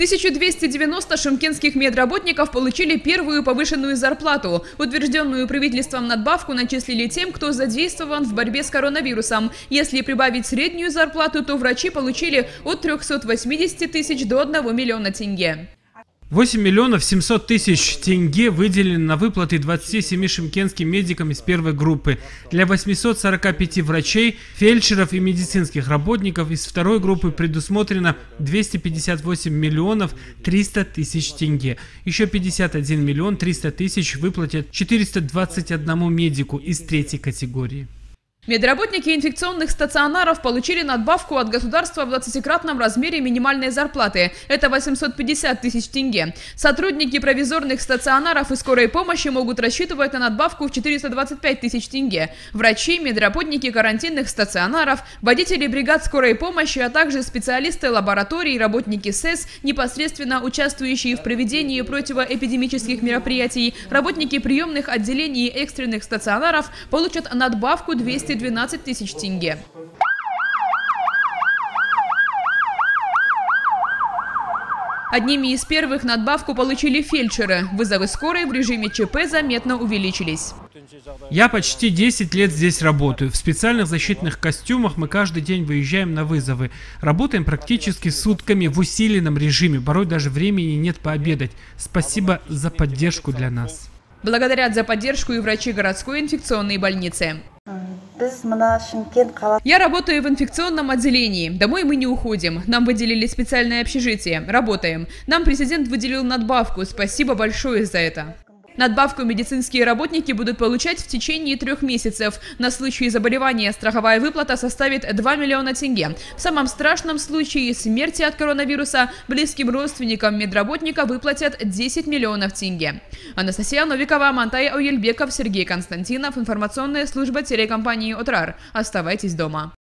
1290 шымкентских медработников получили первую повышенную зарплату. Утвержденную правительством надбавку начислили тем, кто задействован в борьбе с коронавирусом. Если прибавить среднюю зарплату, то врачи получили от 380 тысяч до 1 миллиона тенге. 8 миллионов 700 тысяч тенге выделены на выплаты 27 шымкентским медикам из первой группы, для 845 врачей, фельдшеров и медицинских работников из второй группы предусмотрено 258 миллионов 300 тысяч тенге. Еще 51 миллион 300 тысяч выплатят 421 медику из третьей категории. Медработники инфекционных стационаров получили надбавку от государства в 20-кратном размере минимальной зарплаты. Это 850 тысяч тенге. Сотрудники провизорных стационаров и скорой помощи могут рассчитывать на надбавку в 425 тысяч тенге. Врачи, медработники карантинных стационаров, водители бригад скорой помощи, а также специалисты лабораторий, работники СЭС, непосредственно участвующие в проведении противоэпидемических мероприятий, работники приемных отделений и экстренных стационаров получат надбавку 212 тысяч тенге. Одними из первых надбавку получили фельдшеры. Вызовы скорой в режиме ЧП заметно увеличились. Я почти 10 лет здесь работаю. В специальных защитных костюмах мы каждый день выезжаем на вызовы. Работаем практически сутками в усиленном режиме. Порой даже времени нет пообедать. Спасибо за поддержку для нас. Благодарят за поддержку и врачи городской инфекционной больницы. Я работаю в инфекционном отделении. Домой мы не уходим. Нам выделили специальное общежитие. Работаем. Нам президент выделил надбавку. Спасибо большое за это. Надбавку медицинские работники будут получать в течение 3 месяцев. На случай заболевания страховая выплата составит 2 миллиона тенге. В самом страшном случае смерти от коронавируса близким родственникам медработника выплатят 10 миллионов тенге. Анастасия Новикова, Амантай Уельбеков, Сергей Константинов. Информационная служба телекомпании «Отырар». Оставайтесь дома.